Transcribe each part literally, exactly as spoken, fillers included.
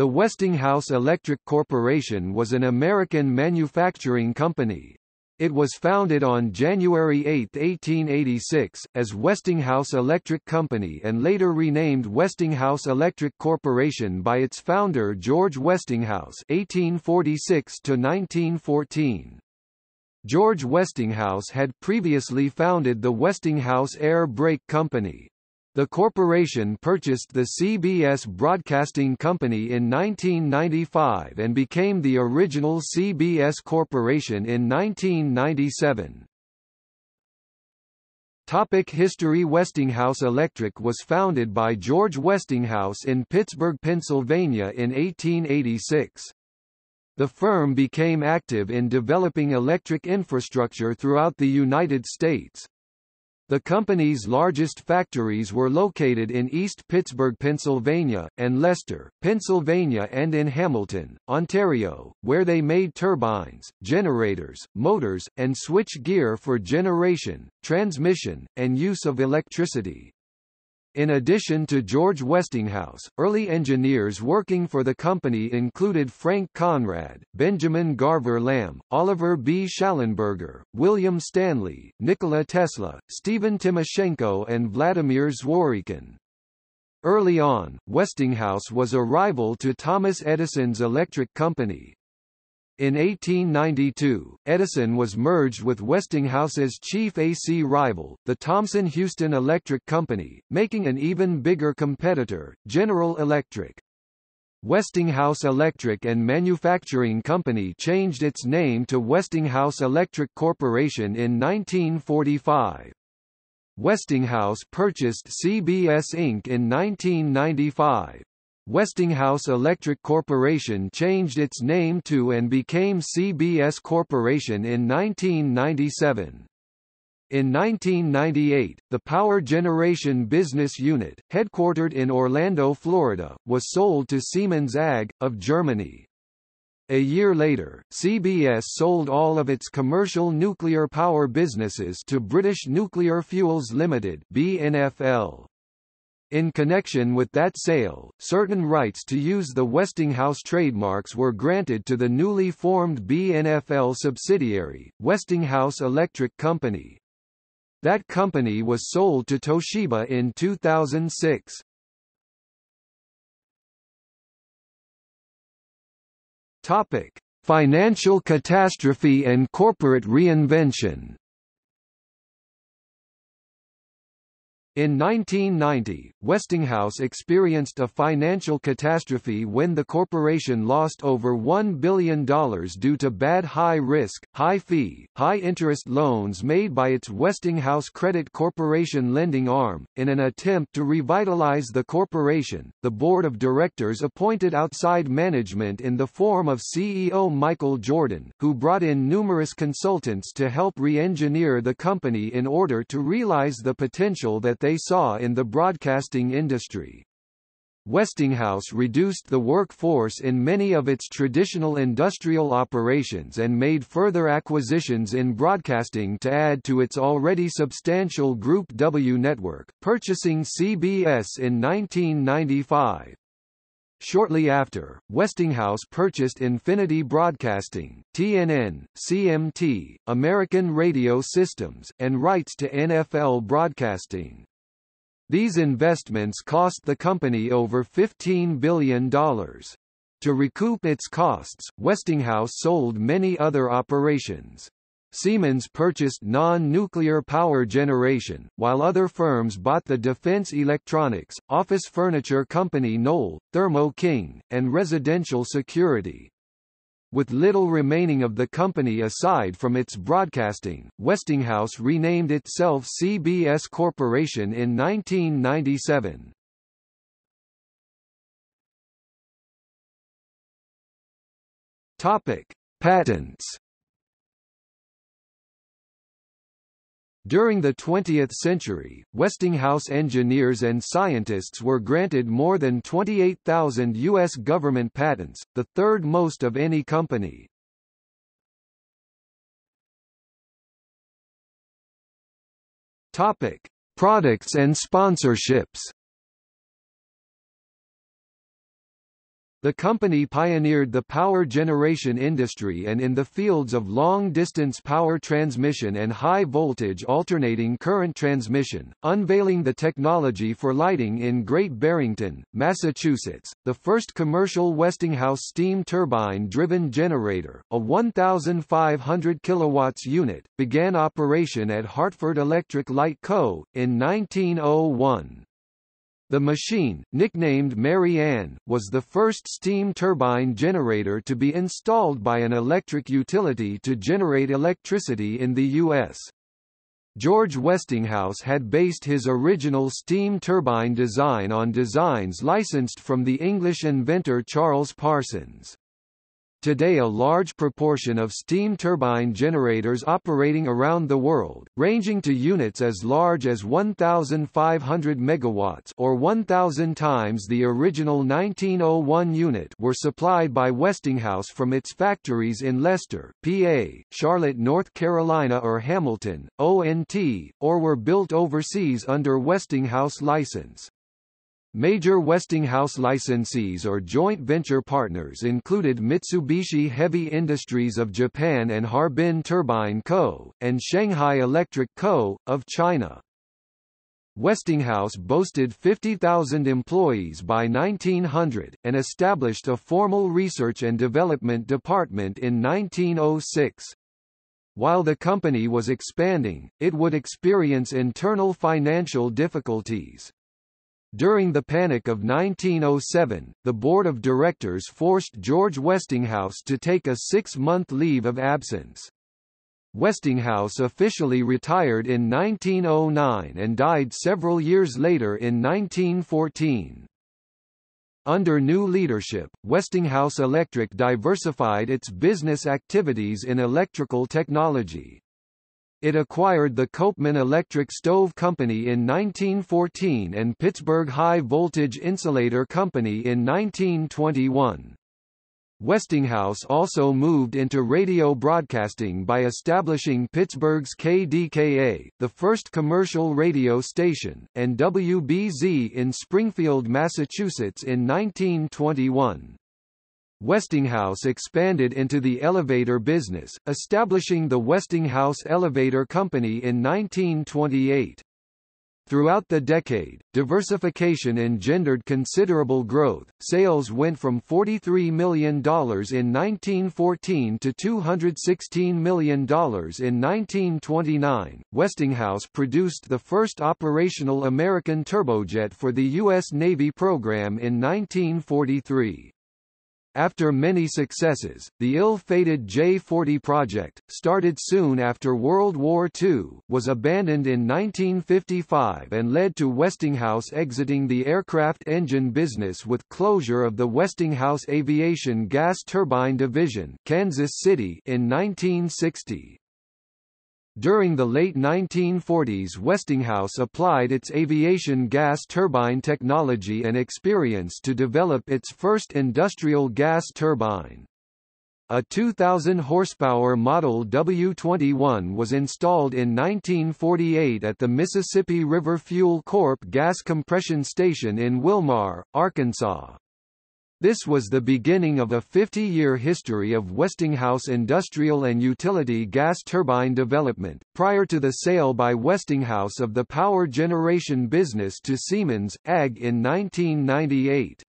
The Westinghouse Electric Corporation was an American manufacturing company. It was founded on January eighth, eighteen eighty-six, as Westinghouse Electric Company and later renamed Westinghouse Electric Corporation by its founder George Westinghouse eighteen forty-six to nineteen fourteen. George Westinghouse had previously founded the Westinghouse Air Brake Company. The corporation purchased the C B S Broadcasting Company in nineteen ninety-five and became the original C B S Corporation in nineteen ninety-seven. Topic history. Westinghouse Electric was founded by George Westinghouse in Pittsburgh, Pennsylvania in eighteen eighty-six. The firm became active in developing electric infrastructure throughout the United States. The company's largest factories were located in East Pittsburgh, Pennsylvania, and Leicester, Pennsylvania, and in Hamilton, Ontario, where they made turbines, generators, motors, and switchgear for generation, transmission, and use of electricity. In addition to George Westinghouse, early engineers working for the company included Frank Conrad, Benjamin Garver Lamb, Oliver B. Schallenberger, William Stanley, Nikola Tesla, Stephen Timoshenko, and Vladimir Zworykin. Early on, Westinghouse was a rival to Thomas Edison's electric company. In eighteen ninety-two, Edison was merged with Westinghouse's chief A C rival, the Thomson-Houston Electric Company, making an even bigger competitor, General Electric. Westinghouse Electric and Manufacturing Company changed its name to Westinghouse Electric Corporation in nineteen forty-five. Westinghouse purchased C B S Incorporated in nineteen ninety-five. Westinghouse Electric Corporation changed its name to and became C B S Corporation in nineteen ninety-seven. In nineteen ninety-eight, the Power Generation Business Unit, headquartered in Orlando, Florida, was sold to Siemens A G, of Germany. A year later, C B S sold all of its commercial nuclear power businesses to British Nuclear Fuels Limited (B N F L). In connection with that sale, certain rights to use the Westinghouse trademarks were granted to the newly formed B N F L subsidiary, Westinghouse Electric Company. That company was sold to Toshiba in two thousand six. Topic: Financial catastrophe and corporate reinvention. In nineteen ninety, Westinghouse experienced a financial catastrophe when the corporation lost over one billion dollars due to bad high-risk, high-fee, high-interest loans made by its Westinghouse Credit Corporation lending arm. In an attempt to revitalize the corporation, the board of directors appointed outside management in the form of C E O Michael Jordan, who brought in numerous consultants to help re-engineer the company in order to realize the potential that they saw in the broadcasting industry. Westinghouse reduced the workforce in many of its traditional industrial operations and made further acquisitions in broadcasting to add to its already substantial Group W network, purchasing C B S in nineteen ninety-five. Shortly after, Westinghouse purchased Infinity Broadcasting, T N N, C M T, American Radio Systems, and rights to N F L broadcasting. These investments cost the company over fifteen billion dollars. To recoup its costs, Westinghouse sold many other operations. Siemens purchased non-nuclear power generation, while other firms bought the defense electronics, office furniture company Knoll, Thermo King, and residential security. With little remaining of the company aside from its broadcasting, Westinghouse renamed itself C B S Corporation in nineteen ninety-seven. Topic: Patents. During the twentieth century, Westinghouse engineers and scientists were granted more than twenty-eight thousand U S government patents, the third most of any company. Topic: Products and sponsorships. The company pioneered the power generation industry and in the fields of long-distance power transmission and high-voltage alternating current transmission, unveiling the technology for lighting in Great Barrington, Massachusetts, the first commercial Westinghouse steam turbine-driven generator, a one thousand five hundred kilowatts unit, began operation at Hartford Electric Light Co. in nineteen oh one. The machine, nicknamed Mary Ann, was the first steam turbine generator to be installed by an electric utility to generate electricity in the U S George Westinghouse had based his original steam turbine design on designs licensed from the English inventor Charles Parsons. Today a large proportion of steam turbine generators operating around the world, ranging to units as large as one thousand five hundred megawatts or one thousand times the original nineteen oh one unit, were supplied by Westinghouse from its factories in Leicester, P A, Charlotte, North Carolina or Hamilton, O N T, or were built overseas under Westinghouse license. Major Westinghouse licensees or joint venture partners included Mitsubishi Heavy Industries of Japan and Harbin Turbine Co., and Shanghai Electric Co., of China. Westinghouse boasted fifty thousand employees by nineteen hundred, and established a formal research and development department in nineteen oh six. While the company was expanding, it would experience internal financial difficulties. During the Panic of nineteen oh seven, the board of directors forced George Westinghouse to take a six-month leave of absence. Westinghouse officially retired in nineteen oh nine and died several years later in nineteen fourteen. Under new leadership, Westinghouse Electric diversified its business activities in electrical technology. It acquired the Copeman Electric Stove Company in nineteen fourteen and Pittsburgh High Voltage Insulator Company in nineteen twenty-one. Westinghouse also moved into radio broadcasting by establishing Pittsburgh's K D K A, the first commercial radio station, and W B Z in Springfield, Massachusetts in nineteen twenty-one. Westinghouse expanded into the elevator business, establishing the Westinghouse Elevator Company in nineteen twenty-eight. Throughout the decade, diversification engendered considerable growth. Sales went from forty-three million dollars in nineteen fourteen to two hundred sixteen million dollars in nineteen twenty-nine. Westinghouse produced the first operational American turbojet for the U S Navy program in nineteen forty-three. After many successes, the ill-fated J forty project, started soon after World War Two, was abandoned in nineteen fifty-five and led to Westinghouse exiting the aircraft engine business with closure of the Westinghouse Aviation Gas Turbine Division, Kansas City, in nineteen sixty. During the late nineteen forties, Westinghouse applied its aviation gas turbine technology and experience to develop its first industrial gas turbine. A two thousand horsepower model W twenty-one was installed in nineteen forty-eight at the Mississippi River Fuel Corp gas compression station in Wilmar, Arkansas. This was the beginning of a fifty-year history of Westinghouse industrial and utility gas turbine development, prior to the sale by Westinghouse of the power generation business to Siemens A G in nineteen ninety-eight.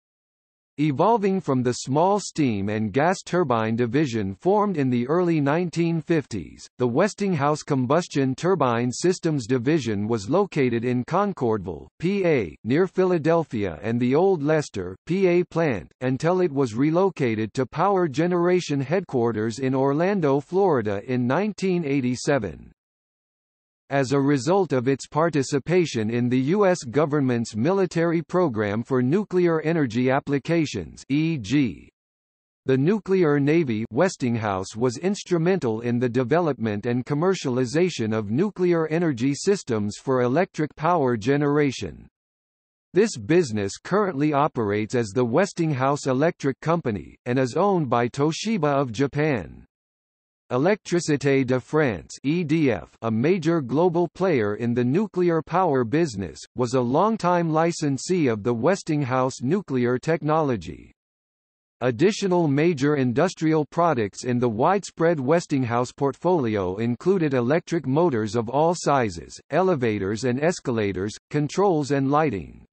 Evolving from the small steam and gas turbine division formed in the early nineteen fifties, the Westinghouse Combustion Turbine Systems Division was located in Concordville, P A, near Philadelphia and the old Leicester, P A plant, until it was relocated to power generation headquarters in Orlando, Florida in nineteen eighty-seven. As a result of its participation in the U S government's military program for nuclear energy applications, for example, the nuclear navy, Westinghouse was instrumental in the development and commercialization of nuclear energy systems for electric power generation. This business currently operates as the Westinghouse Electric Company, and is owned by Toshiba of Japan. Électricité de France (E D F), a major global player in the nuclear power business, was a longtime licensee of the Westinghouse nuclear technology. Additional major industrial products in the widespread Westinghouse portfolio included electric motors of all sizes, elevators and escalators, controls and lighting.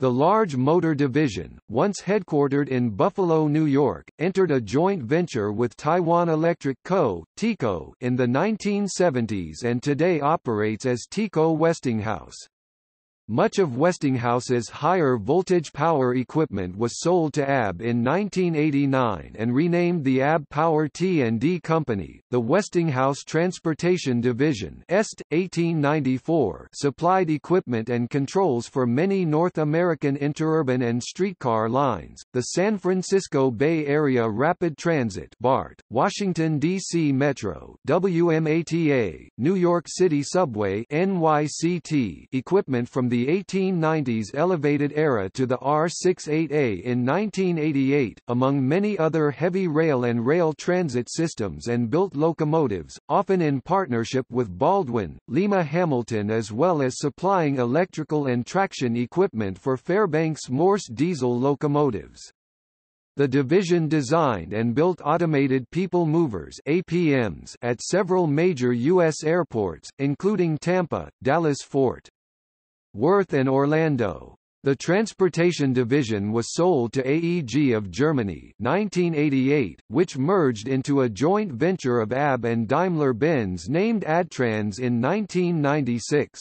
The large motor division, once headquartered in Buffalo, New York, entered a joint venture with Taiwan Electric Co., T E C O, in the nineteen seventies and today operates as T E C O Westinghouse. Much of Westinghouse's higher voltage power equipment was sold to A B in nineteen eighty-nine and renamed the A B Power T and D Company. The Westinghouse Transportation Division (E S T) eighteen ninety-four supplied equipment and controls for many North American interurban and streetcar lines, the San Francisco Bay Area Rapid Transit (BART), Washington D C Metro (W M A T A), New York City Subway (N Y C T) equipment from the the eighteen nineties elevated era to the R sixty-eight A in nineteen eighty-eight, among many other heavy rail and rail transit systems and built locomotives, often in partnership with Baldwin, Lima Hamilton, as well as supplying electrical and traction equipment for Fairbanks Morse diesel locomotives. The division designed and built automated people movers (A P Ms) at several major U S airports, including Tampa, Dallas-Fort Worth and Orlando. The Transportation Division was sold to A E G of Germany nineteen eighty-eight, which merged into a joint venture of A B and Daimler-Benz named Adtranz in nineteen ninety-six.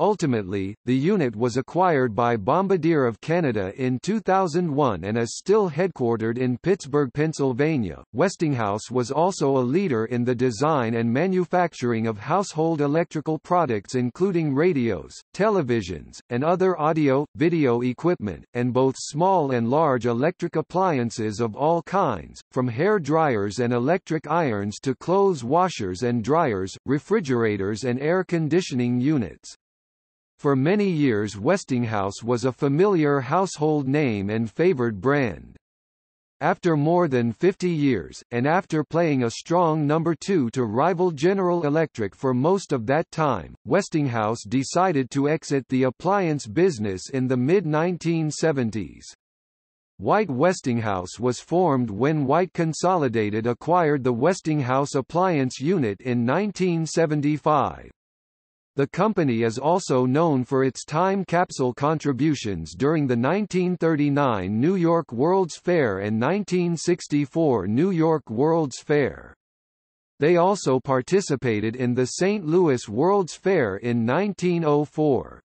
Ultimately, the unit was acquired by Bombardier of Canada in two thousand one and is still headquartered in Pittsburgh, Pennsylvania. Westinghouse was also a leader in the design and manufacturing of household electrical products including radios, televisions, and other audio, video equipment, and both small and large electric appliances of all kinds, from hair dryers and electric irons to clothes washers and dryers, refrigerators and air conditioning units. For many years Westinghouse was a familiar household name and favored brand. After more than fifty years, and after playing a strong number two to rival General Electric for most of that time, Westinghouse decided to exit the appliance business in the mid nineteen seventies. White Westinghouse was formed when White Consolidated acquired the Westinghouse Appliance Unit in nineteen seventy-five. The company is also known for its time capsule contributions during the nineteen thirty-nine New York World's Fair and nineteen sixty-four New York World's Fair. They also participated in the Saint Louis World's Fair in nineteen oh four.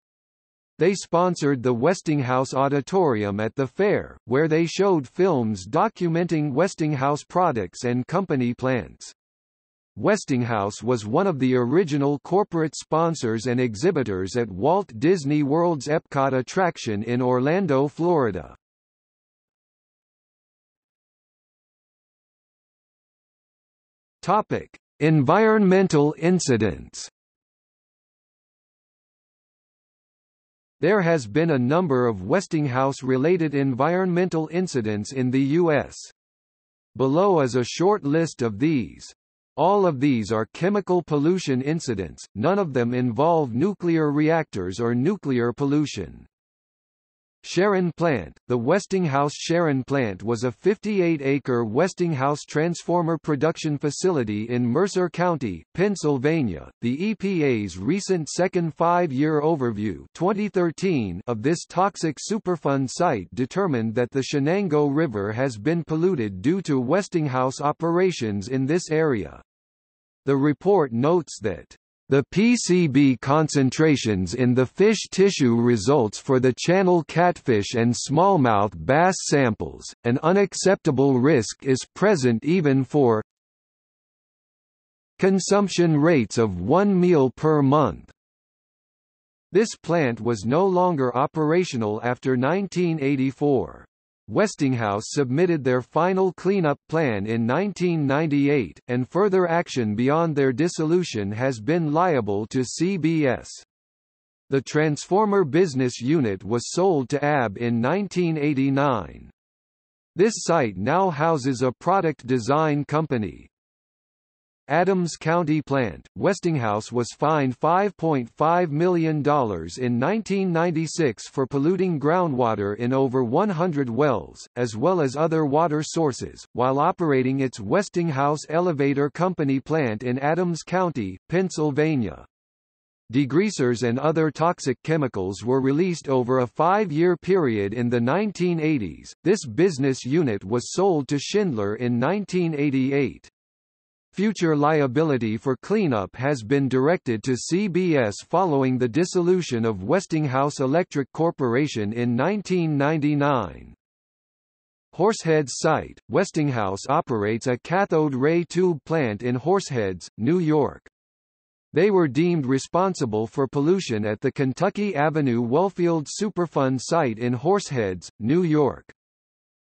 They sponsored the Westinghouse Auditorium at the fair, where they showed films documenting Westinghouse products and company plants. Westinghouse was one of the original corporate sponsors and exhibitors at Walt Disney World's Epcot attraction in Orlando, Florida. Topic: Environmental incidents. There has been a number of Westinghouse-related environmental incidents in the U S Below is a short list of these. All of these are chemical pollution incidents, none of them involve nuclear reactors or nuclear pollution. Sharon Plant. The Westinghouse Sharon Plant was a fifty-eight acre Westinghouse transformer production facility in Mercer County, Pennsylvania. The E P A's recent second five-year overview twenty thirteen of this toxic Superfund site determined that the Shenango River has been polluted due to Westinghouse operations in this area. The report notes that the P C B concentrations in the fish tissue results for the channel catfish and smallmouth bass samples, an unacceptable risk is present even for consumption rates of one meal per month. This plant was no longer operational after nineteen eighty-four. Westinghouse submitted their final cleanup plan in nineteen ninety-eight, and further action beyond their dissolution has been liable to C B S. The transformer business unit was sold to A B in nineteen eighty-nine. This site now houses a product design company. Adams County plant, Westinghouse was fined five point five million dollars in nineteen ninety-six for polluting groundwater in over one hundred wells, as well as other water sources, while operating its Westinghouse Elevator Company plant in Adams County, Pennsylvania. Degreasers and other toxic chemicals were released over a five-year period in the nineteen eighties. This business unit was sold to Schindler in nineteen eighty-eight. Future liability for cleanup has been directed to C B S following the dissolution of Westinghouse Electric Corporation in nineteen ninety-nine. Horseheads site, Westinghouse operates a cathode ray tube plant in Horseheads, New York. They were deemed responsible for pollution at the Kentucky Avenue Wellfield Superfund site in Horseheads, New York.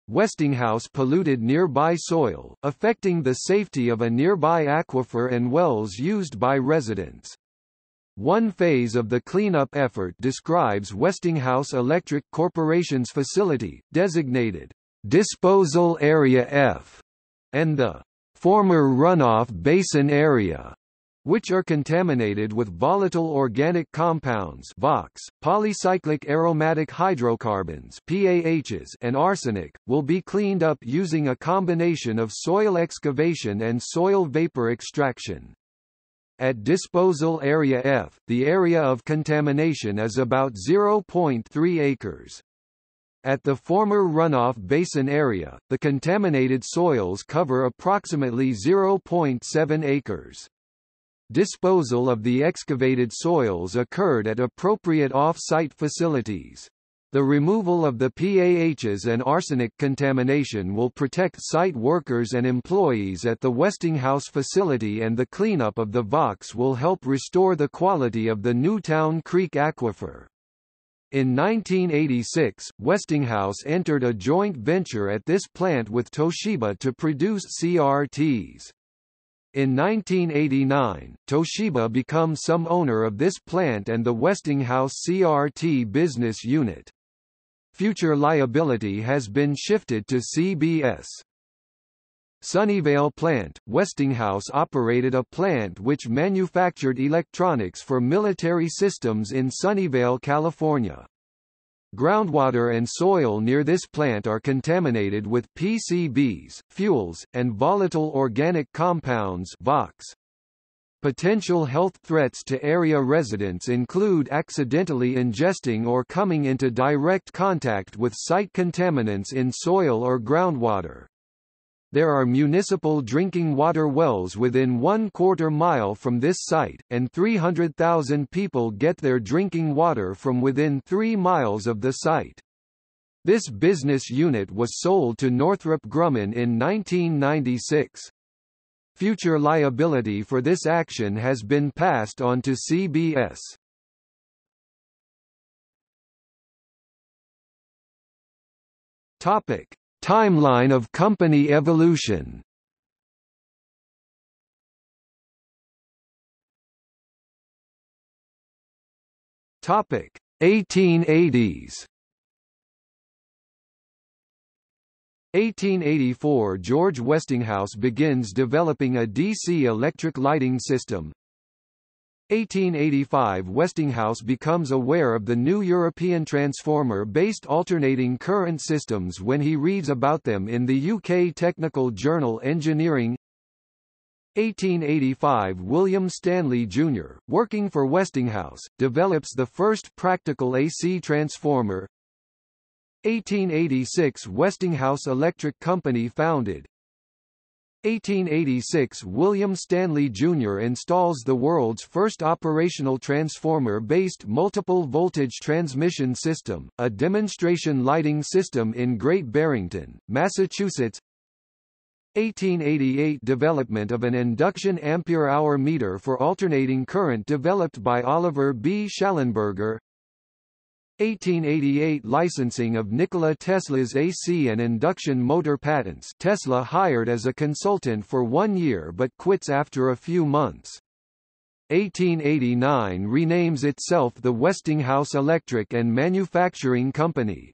Westinghouse polluted nearby soil, affecting the safety of a nearby aquifer and wells used by residents. One phase of the cleanup effort describes Westinghouse Electric Corporation's facility, designated Disposal Area F, and the former runoff basin area, which are contaminated with volatile organic compounds V O Cs, polycyclic aromatic hydrocarbons P A Hs, and arsenic, will be cleaned up using a combination of soil excavation and soil vapor extraction. At Disposal Area F, the area of contamination is about zero point three acres. At the former runoff basin area, the contaminated soils cover approximately zero point seven acres. Disposal of the excavated soils occurred at appropriate off-site facilities. The removal of the P A Hs and arsenic contamination will protect site workers and employees at the Westinghouse facility, and the cleanup of the V O Cs will help restore the quality of the Newtown Creek aquifer. In nineteen eighty-six, Westinghouse entered a joint venture at this plant with Toshiba to produce C R Ts. In nineteen eighty-nine, Toshiba becomes some owner of this plant and the Westinghouse C R T business unit. Future liability has been shifted to C B S. Sunnyvale plant, Westinghouse operated a plant which manufactured electronics for military systems in Sunnyvale, California. Groundwater and soil near this plant are contaminated with P C Bs, fuels, and volatile organic compounds V O Cs. Potential health threats to area residents include accidentally ingesting or coming into direct contact with site contaminants in soil or groundwater. There are municipal drinking water wells within one quarter mile from this site, and three hundred thousand people get their drinking water from within three miles of the site. This business unit was sold to Northrop Grumman in nineteen ninety-six. Future liability for this action has been passed on to C B S. Topic: Timeline of company evolution. Topic: eighteen eighties. eighteen eighty-four, George Westinghouse begins developing a D C electric lighting system. eighteen eighty-five, Westinghouse becomes aware of the new European transformer-based alternating current systems when he reads about them in the U K technical journal Engineering. eighteen eighty-five, William Stanley Junior, working for Westinghouse, develops the first practical A C transformer. eighteen eighty-six, Westinghouse Electric Company founded. eighteen eighty-six, William Stanley Junior installs the world's first operational transformer-based multiple voltage transmission system, a demonstration lighting system in Great Barrington, Massachusetts. eighteen eighty-eight, development of an induction ampere-hour meter for alternating current developed by Oliver B. Schallenberger. eighteen eighty-eight, licensing of Nikola Tesla's A C and induction motor patents. Tesla hired as a consultant for one year but quits after a few months. eighteen eighty-nine, renames itself the Westinghouse Electric and Manufacturing Company.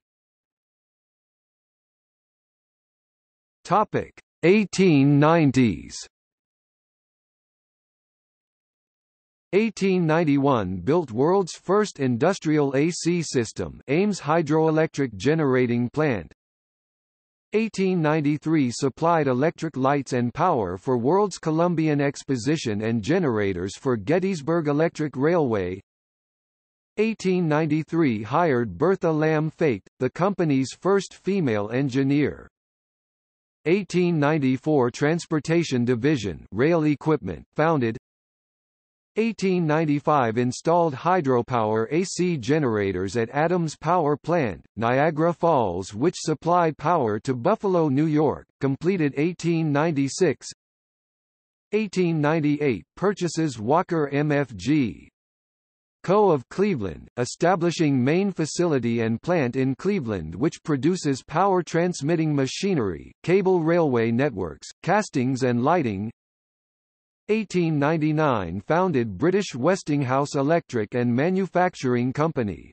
Topic: eighteen nineties. eighteen ninety-one built world's first industrial A C system, Ames Hydroelectric Generating Plant. eighteen ninety-three supplied electric lights and power for World's Columbian Exposition and generators for Gettysburg Electric Railway. eighteen ninety-three hired Bertha Lamb Faicht, the company's first female engineer. eighteen ninety-four Transportation Division, Rail Equipment, founded. eighteen ninety-five installed hydropower A C generators at Adams Power Plant, Niagara Falls, which supplied power to Buffalo, New York, completed eighteen ninety-six. eighteen ninety-eight purchases Walker M F G Co. of Cleveland, establishing main facility and plant in Cleveland which produces power transmitting machinery, cable railway networks, castings and lighting. eighteen ninety-nine founded British Westinghouse Electric and Manufacturing Company.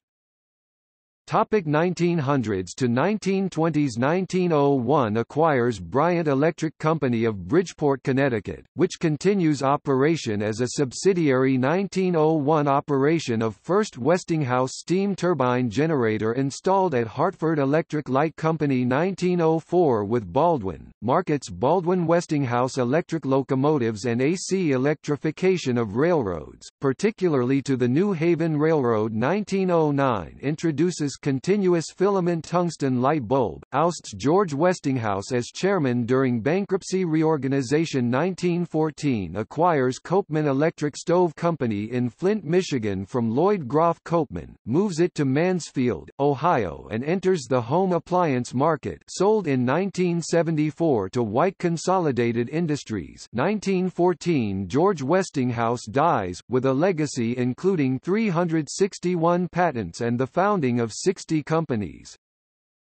Topic nineteen hundreds to nineteen twenties. Nineteen oh one acquires Bryant Electric Company of Bridgeport, Connecticut, which continues operation as a subsidiary. Nineteen oh one operation of first Westinghouse steam turbine generator installed at Hartford Electric Light Company. Nineteen oh four with Baldwin, markets Baldwin Westinghouse electric locomotives and A C electrification of railroads, particularly to the New Haven Railroad. Nineteen oh nine introduces continuous filament tungsten light bulb, ousts George Westinghouse as chairman during bankruptcy reorganization. Nineteen fourteen acquires Copeman Electric Stove Company in Flint, Michigan from Lloyd Groff Copeman, moves it to Mansfield, Ohio and enters the home appliance market, sold in nineteen seventy-four to White Consolidated Industries. nineteen fourteen George Westinghouse dies, with a legacy including three hundred sixty-one patents and the founding of sixty companies.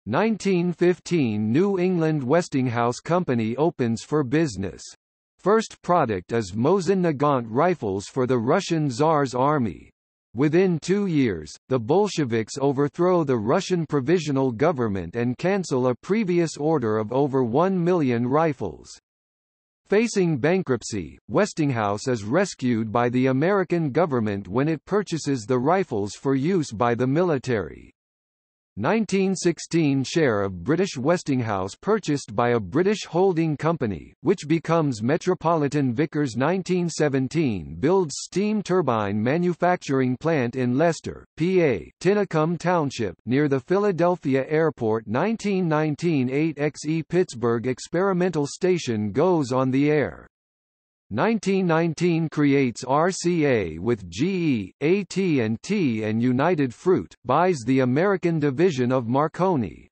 nineteen fifteen New England Westinghouse Company opens for business. First product is Mosin-Nagant rifles for the Russian Tsar's army. Within two years, the Bolsheviks overthrow the Russian provisional government and cancel a previous order of over one million rifles. Facing bankruptcy, Westinghouse is rescued by the American government when it purchases the rifles for use by the military. nineteen sixteen share of British Westinghouse purchased by a British holding company, which becomes Metropolitan Vickers. nineteen seventeen builds steam turbine manufacturing plant in Leicester, P A, Tinicum Township, near the Philadelphia Airport. nineteen nineteen eight X E Pittsburgh Experimental Station goes on the air. nineteen nineteen creates R C A with G E, A T and T and United Fruit, buys the American division of Marconi.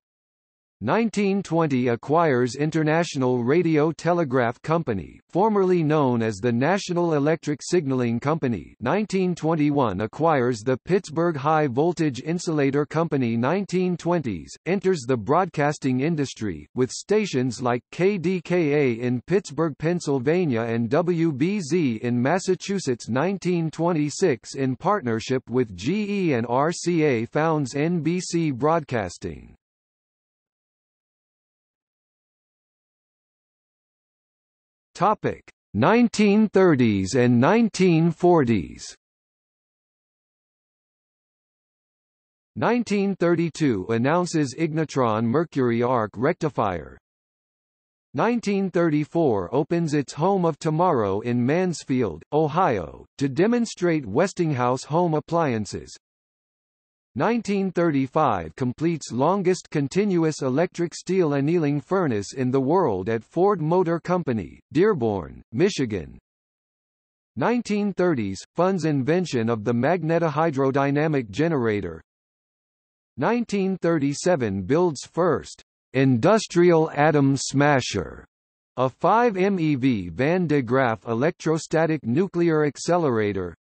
nineteen twenty acquires International Radio Telegraph Company, formerly known as the National Electric Signaling Company. nineteen twenty-one acquires the Pittsburgh High Voltage Insulator Company. nineteen twenties, enters the broadcasting industry, with stations like K D K A in Pittsburgh, Pennsylvania and W B Z in Massachusetts. nineteen twenty-six in partnership with G E and R C A founds N B C Broadcasting. Topic nineteen thirties and nineteen forties. nineteen thirty-two announces Ignatron Mercury Arc Rectifier. nineteen thirty-four opens its Home of Tomorrow in Mansfield, Ohio, to demonstrate Westinghouse home appliances. nineteen thirty-five completes longest continuous electric steel annealing furnace in the world at Ford Motor Company, Dearborn, Michigan. nineteen thirties – funds invention of the magnetohydrodynamic generator. nineteen thirty-seven builds first industrial atom smasher, a five megawatt Van de Graaff electrostatic nuclear accelerator.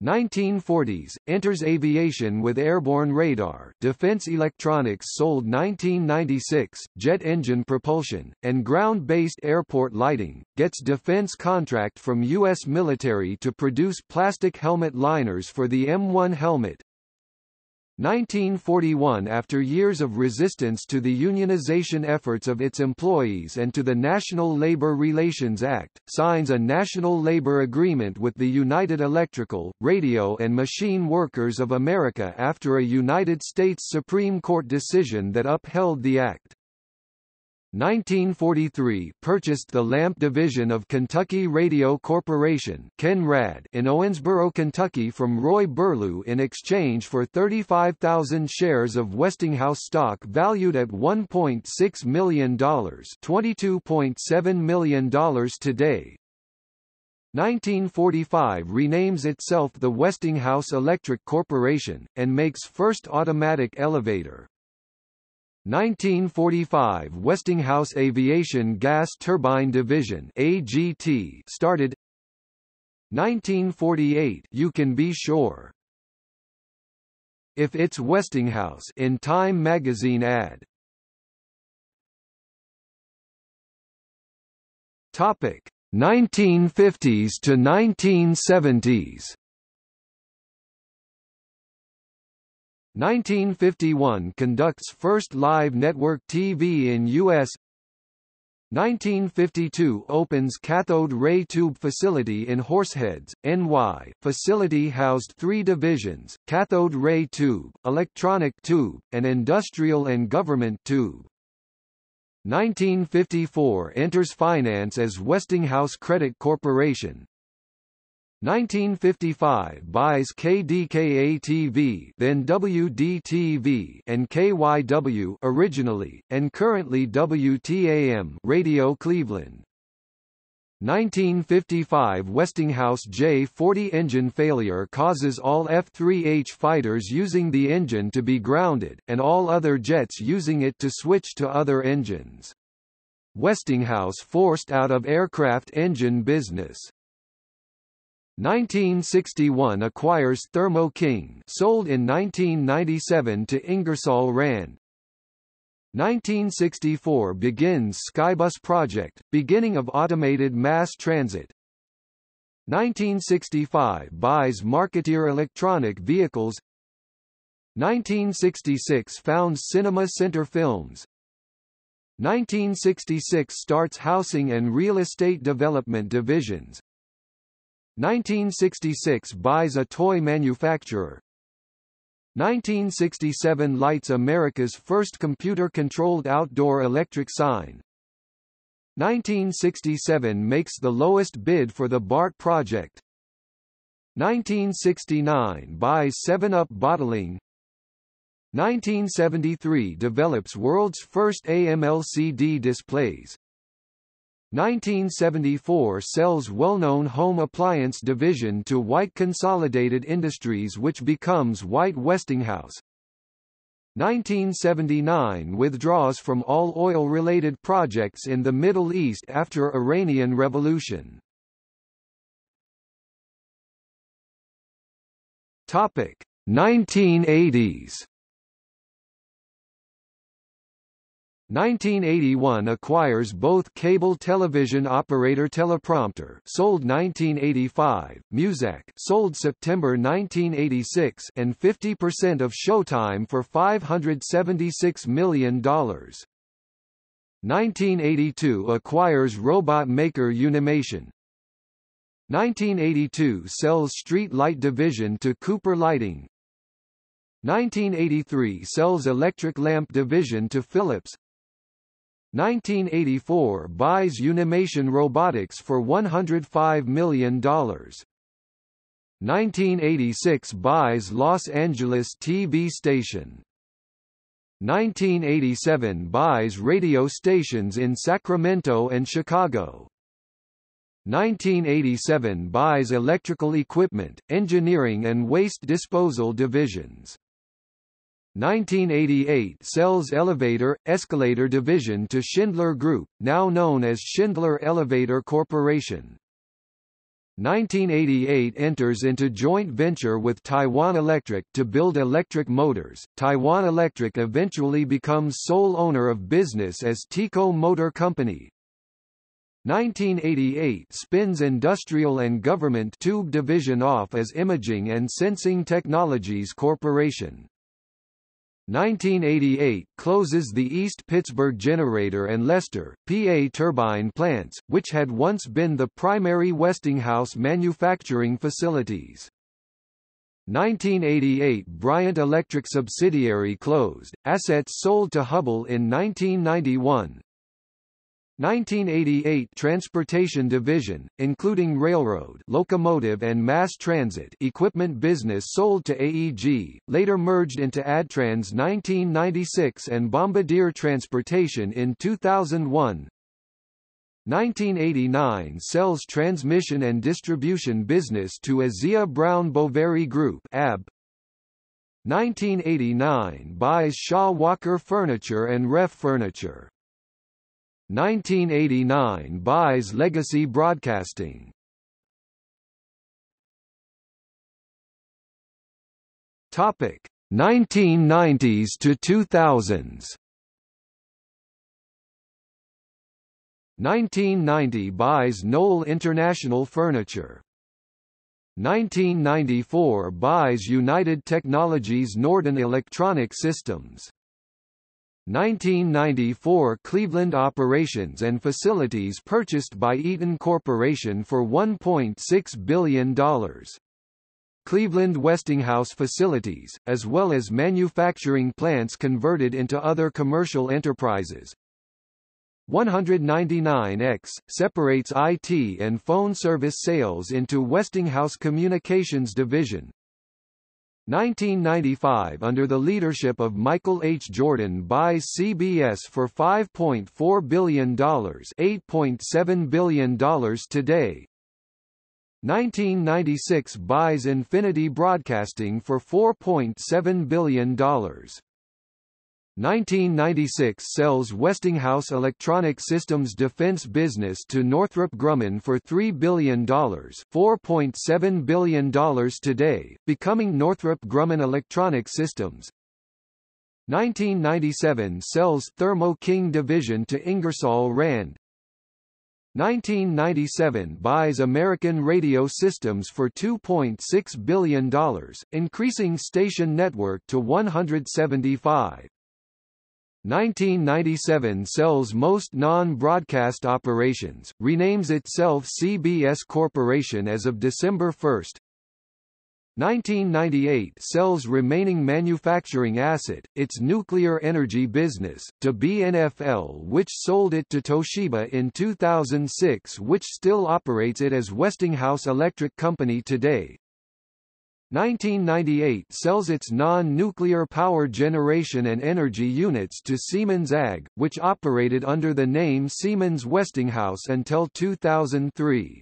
nineteen forties enters aviation with airborne radar, defense electronics sold nineteen ninety-six, jet engine propulsion, and ground-based airport lighting, gets defense contract from U S military to produce plastic helmet liners for the M one helmet. nineteen forty-one. After years of resistance to the unionization efforts of its employees and to the National Labor Relations Act, signs a national labor agreement with the United Electrical, Radio and Machine Workers of America after a United States Supreme Court decision that upheld the act. nineteen forty-three – Purchased the Lamp Division of Kentucky Radio Corporation (Kenrad) in Owensboro, Kentucky from Roy Burlew in exchange for thirty-five thousand shares of Westinghouse stock valued at one point six million dollars twenty-two point seven million dollars today. nineteen forty-five renames itself the Westinghouse Electric Corporation, and makes first automatic elevator. nineteen forty-five Westinghouse Aviation Gas Turbine Division (A G T) started. nineteen forty-eight You can be sure. If it's Westinghouse in Time magazine ad. Topic: nineteen fifties to nineteen seventies. nineteen fifty-one conducts first live network T V in U S nineteen fifty-two opens cathode ray tube facility in Horseheads, N Y. Facility housed three divisions: cathode ray tube, electronic tube, and industrial and government tube. nineteen fifty-four enters finance as Westinghouse Credit Corporation. nineteen fifty-five buys K D K A T V, then W D T V and K Y W originally, and currently W T A M Radio Cleveland. nineteen fifty-five Westinghouse J forty engine failure causes all F three H fighters using the engine to be grounded, and all other jets using it to switch to other engines. Westinghouse forced out of aircraft engine business. nineteen sixty-one acquires Thermo King, sold in nineteen ninety-seven to Ingersoll Rand. nineteen sixty-four begins Skybus project, beginning of automated mass transit. nineteen sixty-five buys Marketeer Electronic Vehicles. nineteen sixty-six founds Cinema Center Films. nineteen sixty-six starts Housing and Real Estate Development Divisions. nineteen sixty-six buys a toy manufacturer. nineteen sixty-seven lights America's first computer-controlled outdoor electric sign. nineteen sixty-seven makes the lowest bid for the BART project. nineteen sixty-nine buys seven up bottling. nineteen seventy-three develops world's first A M L C D displays. nineteen seventy-four sells well-known home appliance division to White Consolidated Industries, which becomes White Westinghouse. nineteen seventy-nine withdraws from all oil-related projects in the Middle East after Iranian Revolution. Topic: nineteen eighties. nineteen eighty-one acquires both cable television operator Teleprompter, sold nineteen eighty-five, Muzak, sold September nineteen eighty-six, and fifty percent of Showtime for five hundred seventy-six million dollars. nineteen eighty-two acquires robot maker Unimation. nineteen eighty-two sells street light division to Cooper Lighting. nineteen eighty-three sells electric lamp division to Philips. nineteen eighty-four buys Unimation Robotics for one hundred five million dollars. nineteen eighty-six buys Los Angeles T V station. nineteen eighty-seven buys radio stations in Sacramento and Chicago. nineteen eighty-seven buys electrical equipment, engineering and waste disposal divisions. nineteen eighty-eight sells elevator, escalator division to Schindler Group, now known as Schindler Elevator Corporation. nineteen eighty-eight enters into joint venture with Taiwan Electric to build electric motors. Taiwan Electric eventually becomes sole owner of business as Teco Motor Company. nineteen eighty-eight spins Industrial and Government Tube Division off as Imaging and Sensing Technologies Corporation. nineteen eighty-eight closes the East Pittsburgh generator and Lester, P A turbine plants, which had once been the primary Westinghouse manufacturing facilities. nineteen eighty-eight Bryant Electric subsidiary closed, assets sold to Hubbell in nineteen ninety-one. nineteen eighty-eight Transportation Division, including railroad, locomotive and mass transit equipment business sold to A E G, later merged into Adtranz nineteen ninety-six and Bombardier Transportation in two thousand one. nineteen eighty-nine sells transmission and distribution business to Azia Brown Boveri Group (A B). nineteen eighty-nine buys Shaw Walker Furniture and Ref Furniture. nineteen eighty-nine buys Legacy Broadcasting. Topic: nineteen nineties to two thousands. nineteen ninety buys Knoll International Furniture. nineteen ninety-four buys United Technologies Norden Electronic Systems. nineteen ninety-four Cleveland operations and facilities purchased by Eaton Corporation for one point six billion dollars. Cleveland Westinghouse facilities, as well as manufacturing plants converted into other commercial enterprises. one ninety-nine X separates I T and phone service sales into Westinghouse Communications Division. nineteen ninety-five under the leadership of Michael H. Jordan buys C B S for five point four billion dollars, eight point seven billion dollars today. nineteen ninety-six buys Infinity Broadcasting for four point seven billion dollars. nineteen ninety-six sells Westinghouse Electronic Systems defense business to Northrop Grumman for three billion dollars, four point seven billion dollars today, becoming Northrop Grumman Electronic Systems. nineteen ninety-seven sells Thermo King division to Ingersoll Rand. nineteen ninety-seven buys American Radio Systems for two point six billion dollars, increasing station network to one hundred seventy-five. nineteen ninety-seven sells most non-broadcast operations, renames itself C B S Corporation as of December first. nineteen ninety-eight sells remaining manufacturing asset, its nuclear energy business, to B N F L, which sold it to Toshiba in two thousand six, which still operates it as Westinghouse Electric Company today. nineteen ninety-eight sells its non-nuclear power generation and energy units to Siemens A G, which operated under the name Siemens Westinghouse until two thousand three.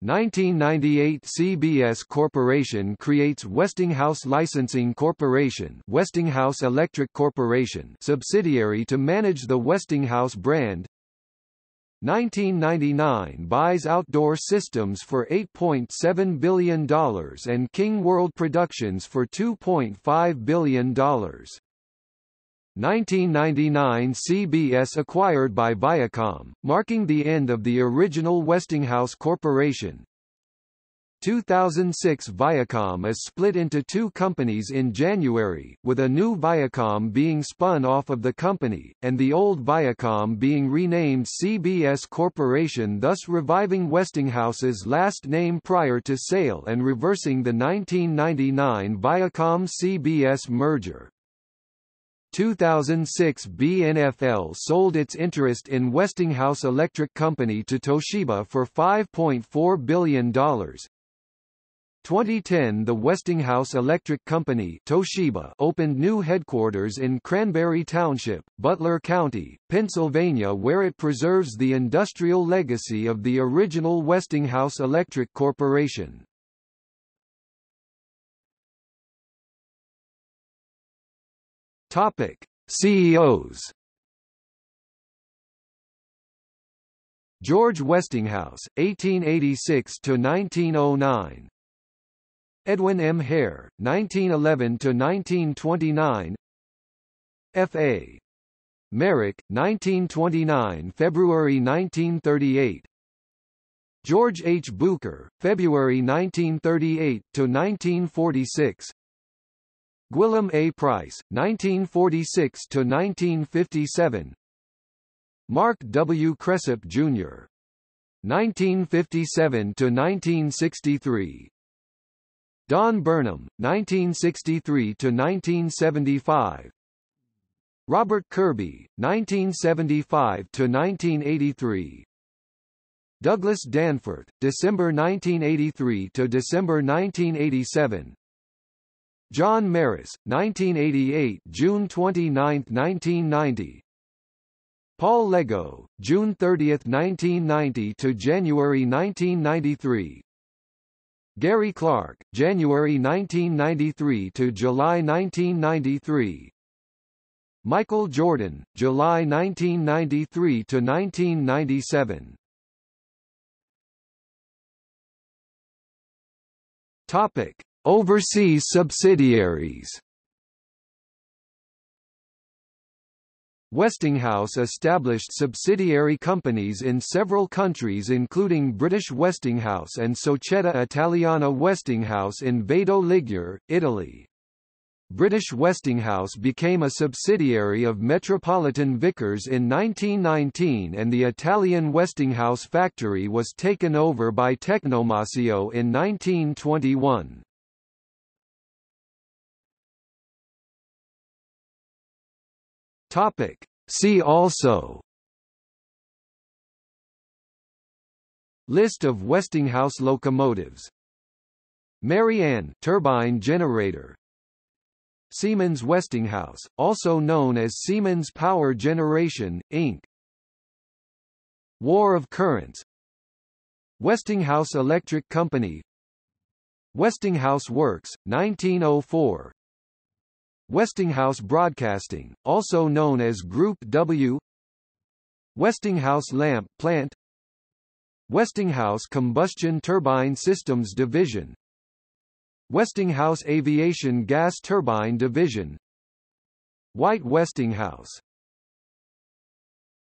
nineteen ninety-eight C B S Corporation creates Westinghouse Licensing Corporation, Westinghouse Electric Corporation subsidiary to manage the Westinghouse brand. nineteen ninety-nine buys Outdoor Systems for eight point seven billion dollars and King World Productions for two point five billion dollars. nineteen ninety-nine C B S acquired by Viacom, marking the end of the original Westinghouse Corporation. two thousand six Viacom is split into two companies in January, with a new Viacom being spun off of the company, and the old Viacom being renamed C B S Corporation, thus reviving Westinghouse's last name prior to sale and reversing the nineteen ninety-nine Viacom-C B S merger. two thousand six B N F L sold its interest in Westinghouse Electric Company to Toshiba for five point four billion dollars. twenty ten the Westinghouse Electric Company Toshiba opened new headquarters in Cranberry Township, Butler County, Pennsylvania, where it preserves the industrial legacy of the original Westinghouse Electric Corporation. Topic: C E Os. George Westinghouse, eighteen eighty-six to nineteen oh nine. Edwin M. Hare, nineteen eleven to nineteen twenty-nine. F A Merrick, nineteen twenty-nine to February nineteen thirty-eight. George H. Booker, February nineteen thirty-eight to nineteen forty-six. Gwilym A. Price, nineteen forty-six to nineteen fifty-seven. Mark W. Cressup, Junior, nineteen fifty-seven to nineteen sixty-three. Don Burnham, nineteen sixty-three to nineteen seventy-five. Robert Kirby, nineteen seventy-five to nineteen eighty-three. Douglas Danforth, December nineteen eighty-three to December nineteen eighty-seven. John Maris, nineteen eighty-eight, June twenty-ninth, nineteen ninety. Paul Lego, June thirtieth, nineteen ninety to January nineteen ninety-three. Gary Clark, January nineteen ninety-three to July nineteen ninety-three. Michael Jordan, July nineteen ninety-three to nineteen ninety-seven. Topic: Overseas subsidiaries. Westinghouse established subsidiary companies in several countries, including British Westinghouse and Società Italiana Westinghouse in Vado Ligure, Italy. British Westinghouse became a subsidiary of Metropolitan Vickers in nineteen nineteen, and the Italian Westinghouse factory was taken over by Tecnomasio in nineteen twenty-one. Topic: See also: List of Westinghouse locomotives, Mary Ann turbine generator, Siemens Westinghouse, also known as Siemens Power Generation, Incorporated. War of Currents, Westinghouse Electric Company, Westinghouse Works, nineteen oh four, Westinghouse Broadcasting, also known as Group W, Westinghouse Lamp Plant, Westinghouse Combustion Turbine Systems Division, Westinghouse Aviation Gas Turbine Division, White Westinghouse.